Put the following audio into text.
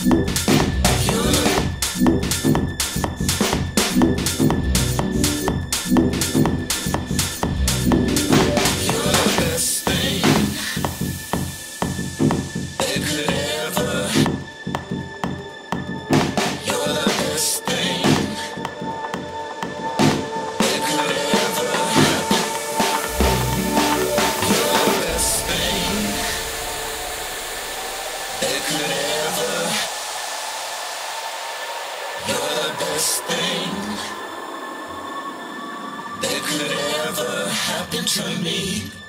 Thing that could ever happen to me.